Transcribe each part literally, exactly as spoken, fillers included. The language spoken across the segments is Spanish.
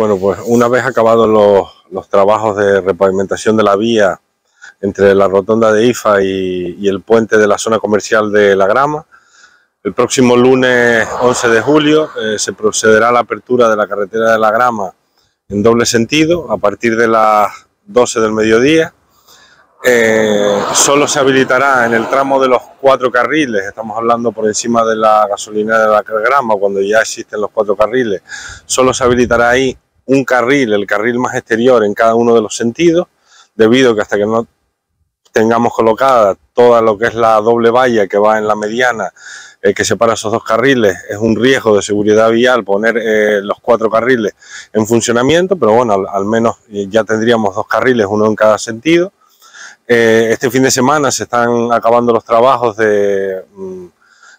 Bueno, pues una vez acabados los, los trabajos de repavimentación de la vía entre la rotonda de I F A y, y el puente de la zona comercial de La Grama, el próximo lunes once de julio eh, se procederá a la apertura de la carretera de La Grama en doble sentido a partir de las doce del mediodía. Eh, solo se habilitará en el tramo de los cuatro carriles, estamos hablando por encima de la gasolinera de La Grama, cuando ya existen los cuatro carriles, solo se habilitará ahí un carril, el carril más exterior en cada uno de los sentidos, debido a que hasta que no tengamos colocada toda lo que es la doble valla que va en la mediana eh, que separa esos dos carriles, es un riesgo de seguridad vial poner eh, los cuatro carriles en funcionamiento, pero bueno, al, al menos ya tendríamos dos carriles, uno en cada sentido. Este fin de semana se están acabando los trabajos de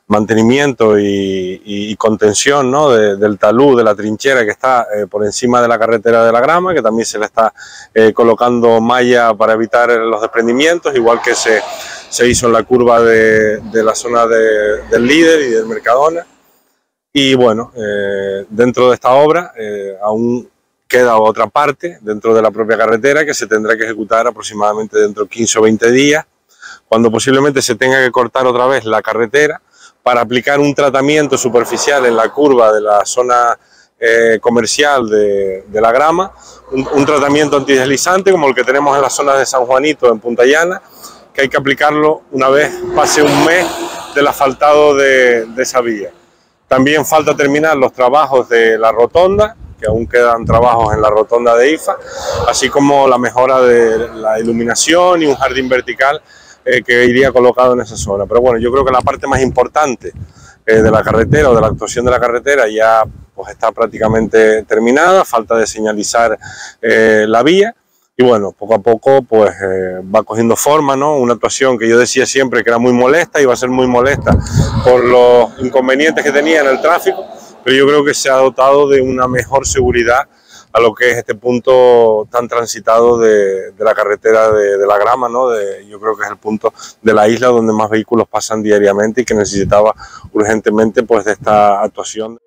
mantenimiento y, y contención, ¿no?, de, del talud, de la trinchera que está eh, por encima de la carretera de La Grama, que también se le está eh, colocando malla para evitar los desprendimientos, igual que se, se hizo en la curva de, de la zona de, del Líder y del Mercadona. Y bueno, eh, dentro de esta obra eh, aún queda otra parte dentro de la propia carretera que se tendrá que ejecutar aproximadamente dentro de quince o veinte días, cuando posiblemente se tenga que cortar otra vez la carretera para aplicar un tratamiento superficial en la curva de la zona eh, comercial de, de La Grama, un, un tratamiento antideslizante como el que tenemos en la zona de San Juanito, en Punta Llana, que hay que aplicarlo una vez pase un mes del asfaltado de, de esa vía. También falta terminar los trabajos de la rotonda, que aún quedan trabajos en la rotonda de I F A, así como la mejora de la iluminación y un jardín vertical eh, que iría colocado en esa zona. Pero bueno, yo creo que la parte más importante eh, de la carretera o de la actuación de la carretera ya pues está prácticamente terminada, falta de señalizar eh, la vía. Y bueno, poco a poco pues eh, va cogiendo forma, ¿no? Una actuación que yo decía siempre que era muy molesta, iba a ser muy molesta por los inconvenientes que tenía en el tráfico, pero yo creo que se ha dotado de una mejor seguridad a lo que es este punto tan transitado de, de la carretera de, de La Grama, ¿no? De, yo creo que es el punto de la isla donde más vehículos pasan diariamente y que necesitaba urgentemente pues de esta actuación.